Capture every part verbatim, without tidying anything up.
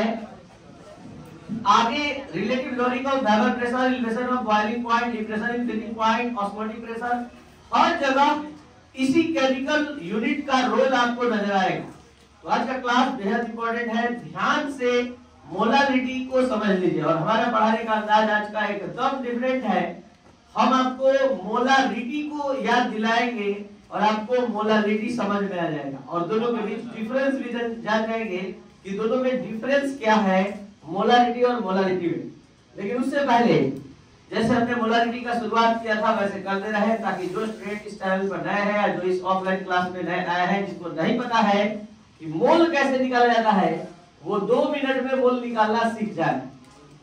है। आगे रिलेटिव लोरिकल vapour pressure, pressure of boiling point, depression in thinning point, osmotic pressure, हर जगह इसी केमिकल यूनिट का रोल आपको नजर आएगा। तो आज का क्लास बेहद इंपॉर्टेंट है, ध्यान से मोलालिटी को समझ लीजिए। और हमारा पढ़ाने का अंदाज आज का एकदम डिफरेंट है। हम आपको मोलालिटी को याद दिलाएंगे और आपको मोलालिटी समझ में आ जाएगा, और दोनों के बीच डिफरेंस भी जान जाएंगे कि दोनों में डिफरेंस क्या है मोलालिटी और मोलालिटी में। लेकिन उससे पहले जैसे हमने मोलालिटी का शुरुआत किया था वैसे करते रहे, ताकि जो स्टूडेंट इस चैनल पर नए हैं या जो इस ऑफलाइन क्लास में नए आया है, जिसको नहीं पता है कि मोल कैसे निकाला जाता है, वो दो मिनट में मोल निकालना सीख जाए।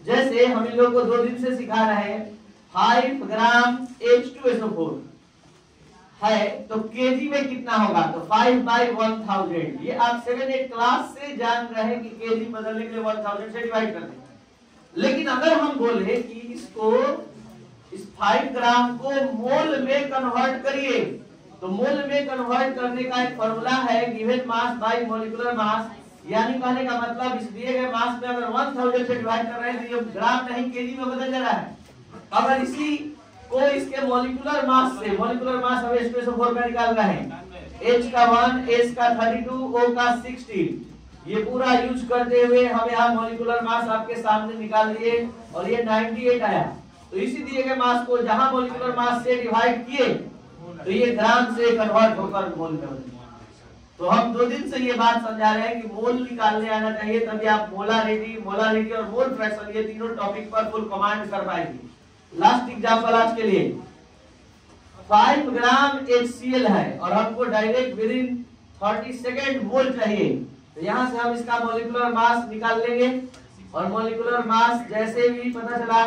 जैसे हम इन लोगों को दो दिन से सिखा रहे हैं, five gram H two S O four है तो केजी में कितना होगा, तो फाइव बाई वन थाउजेंड। ये आप सेवन एट क्लास से जान रहे हैं कि केजी बदलने के लिए वन थाउजेंड से डिवाइड कर दें। लेकिन अगर हम बोले कि इसको इस फाइव ग्राम को मोल में कन्वर्ट करिए, तो मोल में कन्वर्ट करने का एक फॉर्मूला है, given mass by molecular mass. यानी कहने का मतलब इस दिए गए मास में अगर वन थाउजेंड से डिवाइड कर रहे हैं तो ये ग्राम नहीं केजी में बदल जा रहा है। अगर इसी को इसके मॉलिक्यूलर मास से, मॉलिक्यूलर मास हम H two S O four में निकाल रहे हैं, H का वन, S का थर्टी टू, O का सिक्सटी, ये पूरा यूज करते हुए हम यहाँ मॉलिक्यूलर मास आपके सामने निकाल लिए और ये नाइंटी एट आया। तो इसी दिए गए मास को जहाँ मॉलिक्यूलर मास से डिवाइड किए तो ये ग्राम से कन्वर्ट होकर मोल में हो गया। तो हम दो दिन से ये बात समझा रहे हैं कि मोल निकालने आना चाहिए, तभी आप मोलालिटी, मोलालिटी और मोल फ्रैक्शन ये तीनों टॉपिक पर फुल कमांड कर पाएंगे। लास्ट एग्जाम्पल आज के लिए फाइव ग्राम HCl है और हमको direct within thirty second mole चाहिए, तो यहाँ से हम इसका मॉलिक्यूलर मास निकाल लेंगे। और मॉलिक्यूलर मास जैसे भी पता चला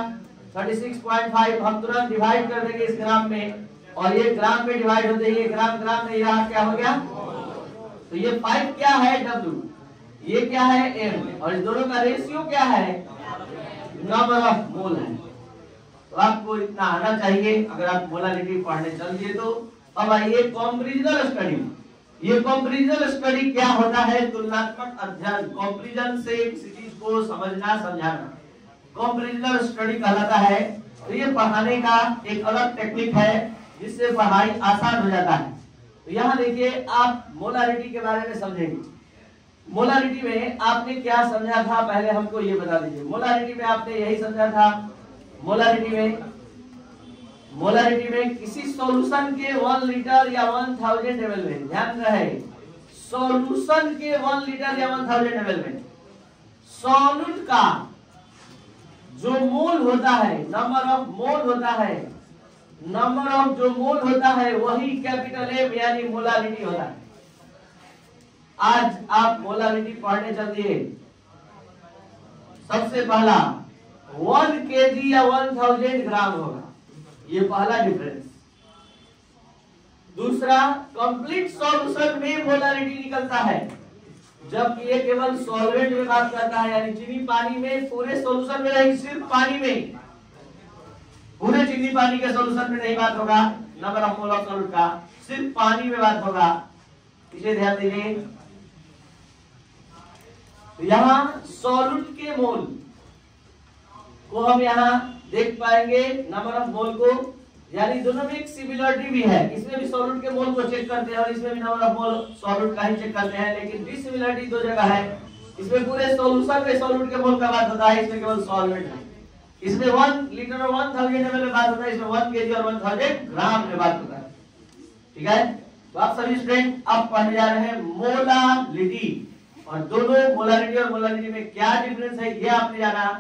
थर्टी सिक्स पॉइंट फाइव, हम तुरंत डिवाइड कर देंगे इस ग्राम में, और ये ग्राम में डिवाइड होते ही ग्राम ग्राम में यहाँ क्या हो गया, तो ये फाइव क्या है W, ये क्या है M, और इन दोनों का रेशियो क्या है, नंबर ऑफ मोल है। तो आपको इतना आना चाहिए अगर आप मोलालिटी पढ़ने चल दिए तो। अब आइए कंपैरिजनल स्टडी। ये कंपैरिजनल स्टडी क्या होता है, तुलनात्मक अध्ययन। कंपैरिजन से किसी चीज को समझना, समझाना कंपैरिजनल स्टडी कहलाता है। तो ये पढ़ाने का एक अलग टेक्निक है जिससे पढ़ाई आसान हो जाता है। तो यहाँ देखिए आप मोलालिटी के बारे में समझेंगे। मोलालिटी में आपने क्या समझा था पहले हमको ये बता दीजिए। मोलालिटी में आपने यही समझा था, मोलारिटी में मोलारिटी में किसी सॉल्यूशन के वन लीटर या वन थाउजेंड एमएल में, ध्यान रहे सॉल्यूशन के वन लीटर या वन थाउजेंड एमएल में सॉल्यूट का जो मोल होता है, नंबर ऑफ मोल होता है, नंबर ऑफ जो मोल होता है वही कैपिटल एम यानी मोलारिटी होता है। आज आप मोलारिटी पढ़ने चलिए। सबसे पहला वन केजी या वन थाउजेंड ग्राम होगा, ये पहला डिफरेंस। दूसरा, कंप्लीट सॉल्यूशन में मोलारिटी निकलता है, जबकि ये केवल सॉल्वेंट में बात करता है, यानी चीनी पानी में पूरे सॉल्यूशन में नहीं, सिर्फ पानी में, पूरे चीनी पानी के सॉल्यूशन में नहीं बात होगा number of mole of solute का, सिर्फ पानी में बात होगा, इसे ध्यान दीजिए। तो यहाँ सॉल्यूट के मोल को हम यहाँ देख पाएंगे, नंबर ऑफ मोल को, यानी दोनों में एक सिमिलरिटी भी है। इसमें भी सॉल्यूट के मोल को चेक करते हैं और इसमें भी नंबर ऑफ मोल सॉल्यूट का ही चेक करते हैं, लेकिन डिसिमिलरिटी दो जगह है। इसमें पूरे सॉल्यूशन में सॉल्यूट के मोल का बात होता है, इसमें केवल सॉल्वेंट है। इसमें वन लीटर और वन थाउजेंड एमएल में बात होता है, इसमें वन केजी और वन थाउजेंड ग्राम में बात होता है। ठीक है, तो आप सभी स्टूडेंट आप पढ़ने जा रहे हैं मोलालिटी, और दोनों मोलालिटी और मोलालिटी में क्या डिफरेंस है ये आपने जाना।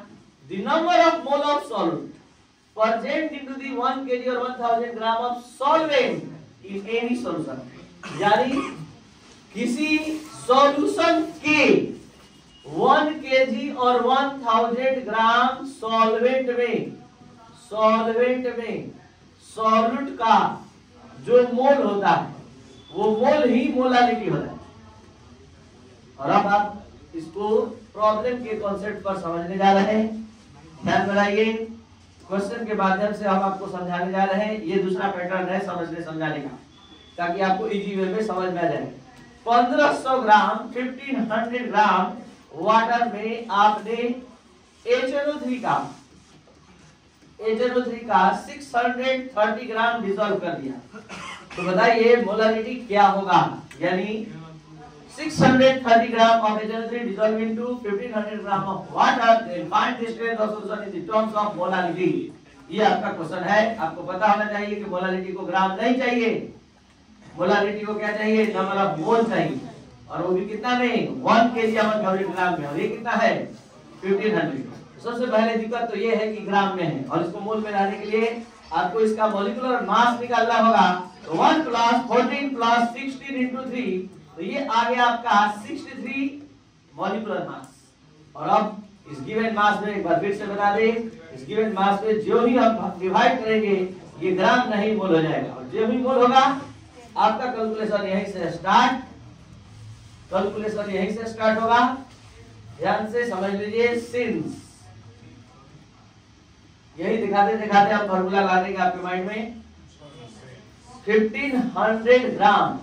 The number of mole of solute present into the one kg or one thousand gram of solvent in any solution, यानी किसी सॉल्यूशन के वन kg और one thousand ग्राम सॉल्वेंट में सॉल्वेंट में सॉल्यूट का जो मोल होता है वो मोल ही मोलालिटी होता है। और अब आप इसको प्रॉब्लम के कॉन्सेप्ट पर समझने जा रहे हैं, ध्यान बनाइए। क्वेश्चन के माध्यम से हम आपको समझाने जा रहे हैं, ये दूसरा पैटर्न है समझने समझाने का, ताकि आपको इजी वे में समझ में आ जाए। पंद्रह सौ gram, fifteen hundred gram water में आपने एच एन ओ थ्री का एच एन ओ थ्री का छह सौ तीस ग्राम डिसॉल्व कर दिया, तो बताइए मोलालिटी क्या होगा। यानी six hundred thirty gram of H N O three dissolved into fifteen hundred gram of water, then find the strength of solution in terms of molality। ये आपका क्वेश्चन है। आपको पता होना चाहिए कि मोलालिटी को ग्राम नहीं चाहिए, मोलालिटी को क्या चाहिए, नंबर ऑफ मोल चाहिए, और वो भी कितना में, वन के जी पर ग्राम में, और ये कितना है फिफ्टीन हंड्रेड। सबसे पहले दिक्कत तो ये है कि ग्राम में है, और इसको मोल में लाने के लिए आपको इसका मॉलिक्यूलर मास निकालना होगा। तो one plus fourteen plus sixteen into three, तो ये आ गया आपका तिरसठ मॉलिक्यूलर मास। और अब इस गिवन मास में एक बार फिर से बता दें, इस गिवन मास में जो भी हम डिवाइड करेंगे ये ग्राम नहीं मोल हो जाएगा, और जो भी मोल होगा आपका कैलकुलेशन यहीं से स्टार्ट कैलकुलेशन यहीं से स्टार्ट होगा। ध्यान से समझ लीजिए, सिंस यही दिखाते दिखाते आप फॉर्मूला ला देंगे आपके माइंड में। Fifteen hundred gram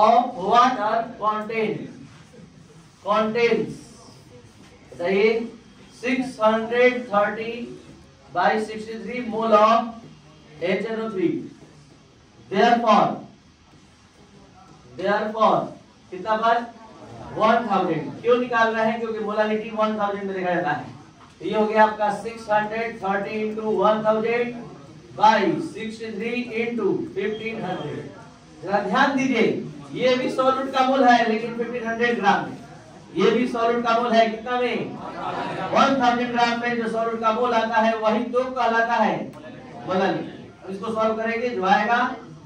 of water contain contains बताइए six hundred thirty by sixty three mole of H N O three. Therefore therefore कितना बार वन थाउजेंड, क्यों निकाल रहे हैं, क्योंकि मोलालिटी वन थाउजेंड में देखा जाता है। ये हो गया आपका six hundred thirty into one thousand by sixty three into fifteen hundred. जरा ध्यान दीजिए, ये भी सॉल्यूट का मोल है लेकिन फिफ्टीन हंड्रेड ग्राम में, ये भी सॉल्यूट का मोल है कितना में, वन थाउजेंड ग्राम में। जो सॉल्यूट का मोल आता है वही तो कहलाता है मोलालिटी। इसको सॉल्व करेंगे जो आएगा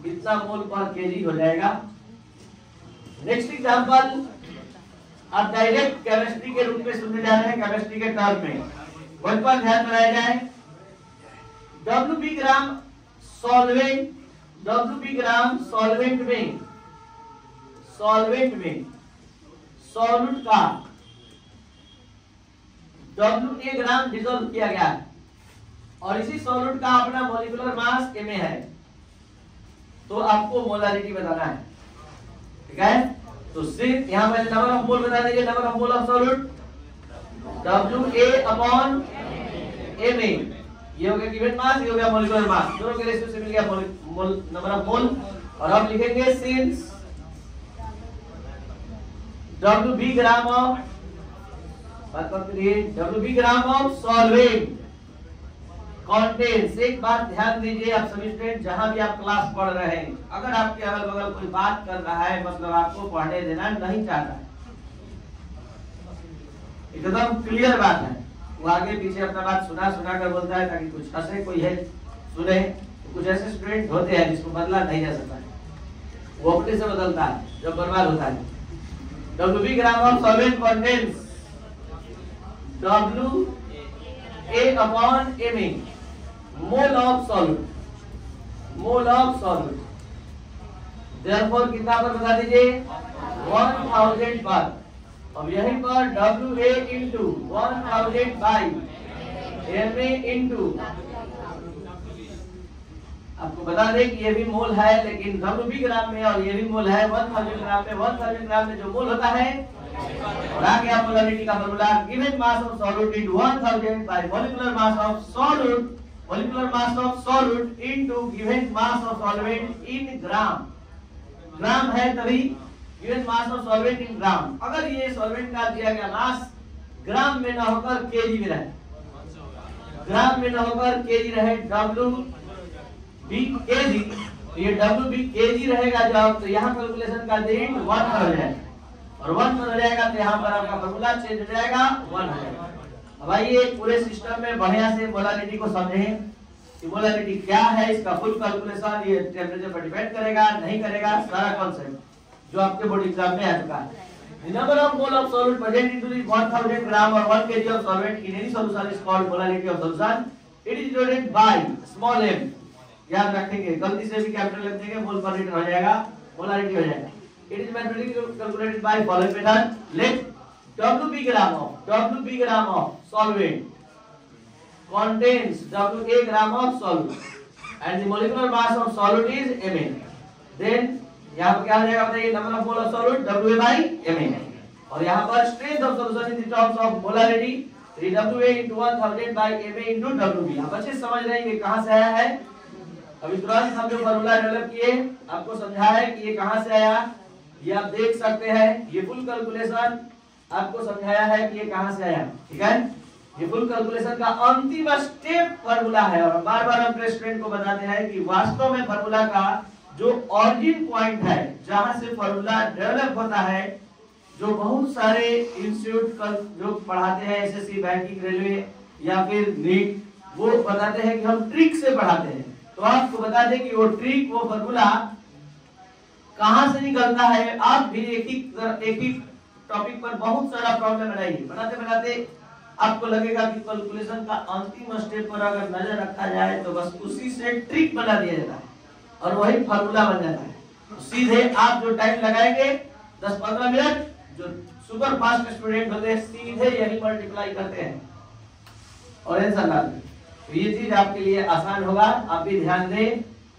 कितना मोल पर केजी हो जाएगा। नेक्स्ट एग्जाम्पल आप डायरेक्ट केमिस्ट्री के रूप में सुनने जा रहे हैं, केमिस्ट्री के टर्म में बहुत बार ध्यान बनाया जाए। W B gram solvent, W B gram solvent में सॉल्वेंट में सॉल्यूट का डब्ल्यू ए ग्राम डिसॉल्व किया गया है, और इसी सॉल्यूट का अपना मॉलिक्यूलर मास एम ए है, तो आपको मोलालिटी बताना है, ठीक है। तो सिर्फ यहाँ पहले नंबर ऑफ मोल बता दीजिए, number of mole of solute W A upon M A, ये हो गया गिवन मास, ये हो गया मॉलिक्यूलर मास, दोनों के रेशियो से मिल गया मोल, नंबर ऑफ मोल। और अब लिखेंगे since W B gram of बात बात करिए W B gram of solvent contains. एक बात ध्यान दीजिए आप सभी स्टूडेंट, जहां भी आप क्लास पढ़ रहे हैं, अगर आपके अगल बगल कोई बात कर रहा है मतलब आपको पढ़ने देना नहीं चाहता है, एकदम क्लियर बात है, वो आगे पीछे अपना बात सुना सुना कर बोलता है ताकि कुछ हंसे कोई है सुने। तो कुछ ऐसे स्टूडेंट होते हैं जिसको बदला नहीं जा सकता है, वो अपने से बदलता है जब बर्बाद होता है। W B gram of solvent contents W A upon M A mole of solute mole of solute therefore कितना पर बता दीजिए वन थाउजेंड पर। अब यहीं पर W A into one thousand by M A into, आपको बता दें कि ये भी मोल है लेकिन डब्ल्यू बी ग्राम में, और ये भी मोल है वन थाउजेंड ग्राम में। वन थाउजेंड ग्राम में जो मोल होता है, और आगे आप मोलालिटी का formula given mass of solute into one thousand by molecular mass of solute molecular mass of solute into given mass of solvent in gram. Gram है तभी given mass of solvent in gram. अगर ये solvent का दिया गया मास ग्राम में ना होकर केजी में रहे, ग्राम में ना होकर केजी रहे डब्ल्यू बी केजी, तो ये डब्ल्यू बी केजी रहेगा जब, तो यहाँ कैलकुलेशन का दिन वन हो जाएगा, और वन हो जाएगा तो यहाँ पर आपका फॉर्मूला चेंज हो जाएगा वन हो जाएगा। अब आइए पूरे सिस्टम में बढ़िया से मोलालिटी को समझें कि मोलालिटी क्या है, इसका फुल कैलकुलेशन ये टेम्परेचर पर डिपेंड करेगा नहीं करेगा, सारा कॉन्सेप्ट जो आपके बोर्ड एग्जाम में आ चुका है। Number of mole of solute present in to the one thousand gram और one kg of solvent in any solution is called molality of solution. It is denoted by small m, याद रखेंगे, गलती से भी कैपिटल लिख देंगे मोल पर litre हो जाएगा, मोलालिटी हो जाएगा। It is mathematically calculated by following method. Let W B gram of W B gram of solvent contains W A gram of solute, and the molecular mass of solute is M A. Then यहाँ पे क्या हो जाएगा बताइए, number of mole of solute W A by M A। और यहाँ पर strength of solution in terms of molality three W A into one thousand by ma into wb। आप अच्छे समझ रहे हैं ये कहाँ से आया है। अभी तुरंत हम जो फॉर्मूला डेवलप किए आपको समझाया है कि ये कहाँ से आया, ये आप देख सकते हैं। ये फुल कैलकुलेशन आपको समझाया है कि ये कहाँ से आया, ठीक है। ये फुल कैलकुलेशन का अंतिम स्टेप फॉर्मूला है और बार बार हम स्टूडेंट को बताते हैं कि वास्तव में फॉर्मूला का जो ऑरिजिन पॉइंट है, जहाँ से फॉर्मूला डेवलप होता है, जो बहुत सारे इंस्टीट्यूट जो पढ़ाते हैं एसएससी, बैंकिंग, रेलवे या फिर नीट, वो बताते हैं कि हम ट्रिक से पढ़ाते हैं। तो आपको बता दें कि वो ट्रिक, वो फॉर्मूला कहाँ से निकलता है। आप भी एक ही एक ही टॉपिक पर बहुत सारा प्रॉब्लम बनाइए, बनाते बनाते आपको लगेगा कि कैलकुलेशन का अंतिम स्टेप पर अगर नजर रखा जाए तो बस उसी से ट्रिक बना दिया जाता है और वही फार्मूला बन जाता है। सीधे आप जो टाइम लगाएंगे दस पंद्रह मिनट, जो सुपर फास्ट स्टूडेंट होते हैं सीधे यही मल्टीप्लाई करते हैं और आंसर लाते हैं। तो ये चीज आपके लिए आसान होगा, आप भी ध्यान दें।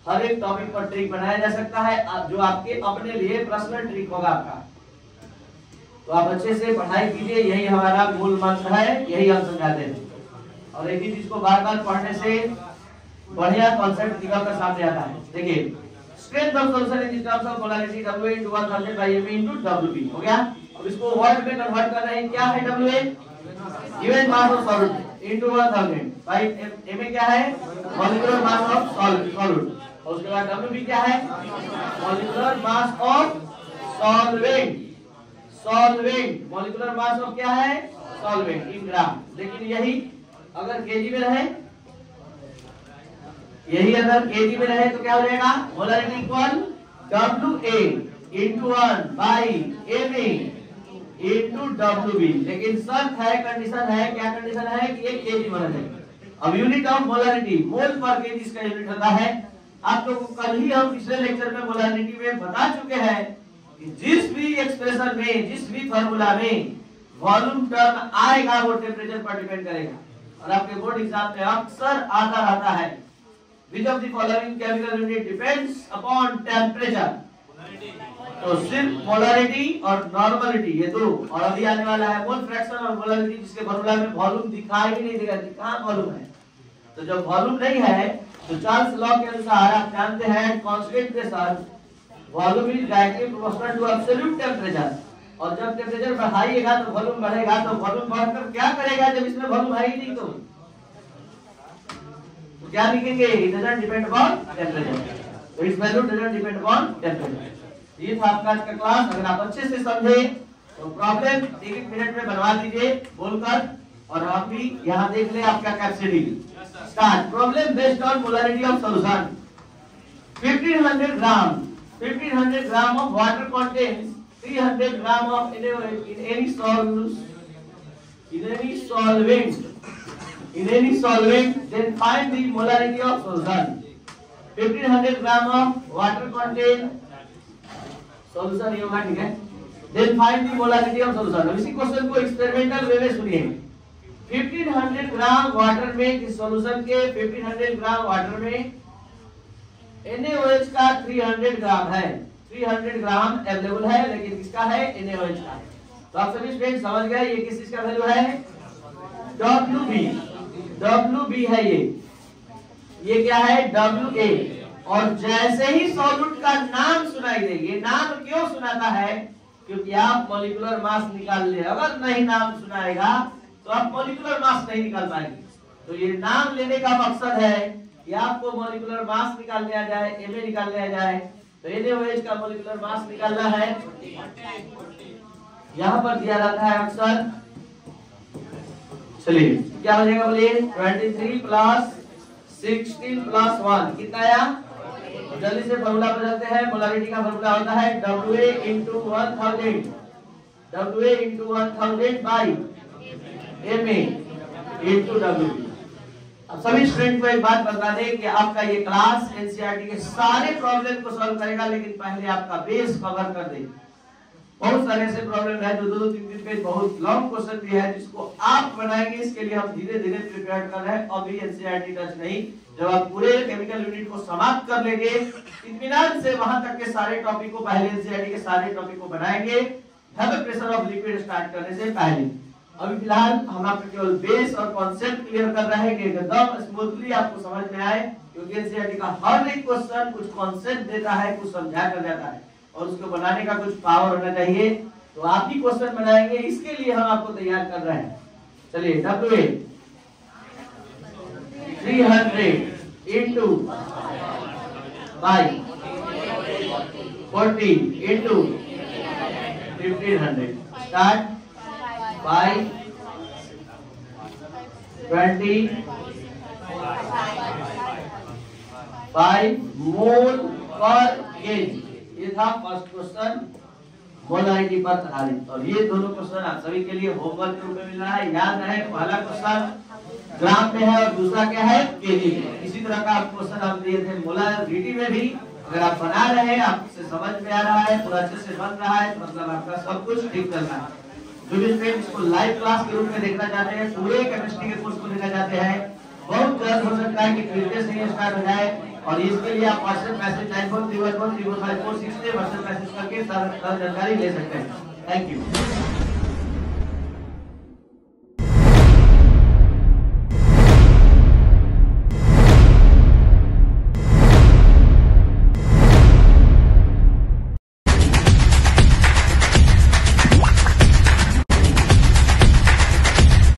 हर एक टॉपिक पर ट्रिक बनाया जा सकता है, आप जो आपके अपने लिए पर्सनल ट्रिक होगा आपका। तो आप अच्छे से पढ़ाई कीजिए, यही हमारा मूल मंत्र है, यही हम समझाते हैं। और एक ही चीज को बार बार पढ़ने से बढ़िया कॉन्सेप्ट निकल कर सामने आता है। देखिए, strength of solution in terms of molality W into one thousand by ma into W B हो गया। अब इसको वर्ड में कन्वर्ट करना है, क्या है W A given mass of solid into one thousand by ma क्या है molecular mass of solid solid और उसके बाद W B क्या है molecular mass of solvent solvent molecular mass of क्या है सॉल्वेंट इन ग्राम। लेकिन यही अगर केजी में रहे, यही अगर केजी में रहे तो क्या हो जाएगा molarity equal W A into one by ma into W B। लेकिन शर्त है, कंडीशन है, क्या कंडीशन है कि एक केजी बना जाए। अब यूनिट ऑफ मोलारिटी मोल पर केजी इसका यूनिट होता है। आप लोगों को कल ही हम पिछले लेक्चर में मोलारिटी में बता चुके हैं कि जिस भी एक्सप्रेशन में, जिस भी फॉर्मूला में वॉल्यूम टर्म आएगा वो टेम्परेचर पर डिपेंड करेगा और आपके बोर्ड एग्जाम में अक्सर आता रहता है। Which of the following chemical unit depends upon temperature? तो सिर्फ मोलारिटी और नॉर्मलिटी ये दो, और अभी आने वाला है मोल फ्रैक्शन और मोलारिटी, जिसके फॉर्मूला में वॉल्यूम दिखाई ही नहीं देगा कि कहाँ वॉल्यूम है। तो जब वॉल्यूम नहीं है तो चार्ल्स लॉ के अनुसार आप जानते हैं concentration volume is directly proportional to absolute temperature. और जब टेम्परेचर बढ़ाइएगा तो वॉल्यूम बढ़ेगा, तो वॉल्यूम बढ़कर क्या करेगा जब इसमें वॉल्यूम है ही नहीं, तो क्या लिखेंगे it doesn't depend upon temperature. तो its value doesn't depend upon temperature. ये था आपका आज का क्लास। अगर आप अच्छे से समझे तो प्रॉब्लम एक एक मिनट में बनवा दीजिए बोलकर, और आप भी यहाँ देख ले आपका capacity. Start problem based on molarity of solution. Fifteen hundred gram fifteen hundred gram of water contains three hundred gram of in any solvent in any solvent in any solvent, then find the molarity of solution. fifteen hundred gram of water contain solution होगा, ठीक है। Then find the molarity of solution. अब इसी question को experimental way में सुनिए। fifteen hundred gram water में इस सॉल्यूशन के fifteen hundred ग्राम वाटर में NaOH का three hundred ग्राम है, three hundred ग्राम available है, लेकिन किसका है NaOH का। तो आप सभी स्टूडेंट समझ गए ये किस चीज का वैल्यू है W B W B है। ये ये क्या है W A। और जैसे ही सॉल्यूट का नाम सुनाई दे, ये नाम क्यों सुनाता है क्योंकि आप मॉलिक्यूलर मास निकाल ले, अगर नहीं नाम सुनाएगा तो आप मॉलिक्यूलर मास नहीं निकाल पाएंगे। तो ये नाम लेने का मकसद है कि आपको मॉलिक्यूलर मास निकाल लिया जाए, एमए निकाल लिया जाए। तो NaOH का मॉलिक्यूलर मास निकालना है, यहाँ पर दिया जाता है आंसर। चलिए क्या हो जाएगा, बोलिए तेईस प्लस सोलह प्लस वन कितना आया। जल्दी से फॉर्मूला बदलते हैं। मोलारिटी का फॉर्मूला होता है W A into one thousand W A into one thousand by ma into W B। अब सभी स्टूडेंट को एक बात बता दें कि आपका ये क्लास एनसीईआरटी के सारे प्रॉब्लम को सॉल्व करेगा, लेकिन पहले आपका बेस कवर कर दें। बहुत सारे ऐसे प्रॉब्लम है जो दो दो तीन तीन पेज बहुत लॉन्ग क्वेश्चन भी है जिसको आप बनाएंगे, इसके लिए हम धीरे धीरे प्रिपेयर कर रहे हैं। अभी एनसीईआरटी टच नहीं, जब आप पूरे केमिकल यूनिट को समाप्त कर लेंगे इत्मीनान से, वहां तक के सारे टॉपिक को, पहले एनसीईआरटी के सारे टॉपिक को बनाएंगे, heavy pressure of liquid start करने से पहले। अभी फिलहाल हम आपको केवल बेस और कॉन्सेप्ट क्लियर कर रहे हैं कि एकदम स्मूथली आपको समझ में आए, क्योंकि एनसीईआरटी का हर एक क्वेश्चन कुछ कॉन्सेप्ट देता है, कुछ समझा कर जाता है और उसको बनाने का कुछ पावर होना चाहिए। तो आप ही क्वेश्चन बनाएंगे, इसके लिए हम आपको तैयार कर रहे हैं। चलिए W three hundred into by forty into fifteen hundred start by twenty by mole पर गेज। ये था फर्स्ट क्वेश्चन मोलालिटी पर आधारित, और ये दोनों क्वेश्चन आप सभी के लिए होमवर्क के रूप में मिल रहा है। याद रहे पहला क्वेश्चन ग्राम में है और दूसरा क्या है केजी में। इसी तरह का क्वेश्चन हम दिए थे मोलालिटी में भी। अगर आप बना रहे हैं, आपसे समझ में आ रहा है, पूरा अच्छे से बन रहा है, तो मतलब आपका सब कुछ ठीक चल रहा है। जो भी स्टूडेंट्स को लाइव क्लास के रूप में देखना चाहते हैं, पूरे केमिस्ट्री के कोर्स को देखना चाहते हैं, बहुत जल्द हो सकता है कि फिटनेस नहीं स्टार्ट हो जाए, और इसके लिए आप WhatsApp message nine four three one one zero five four six पे व्हाट्सएप मैसेज करके सारी जानकारी ले सकते हैं। Thank you.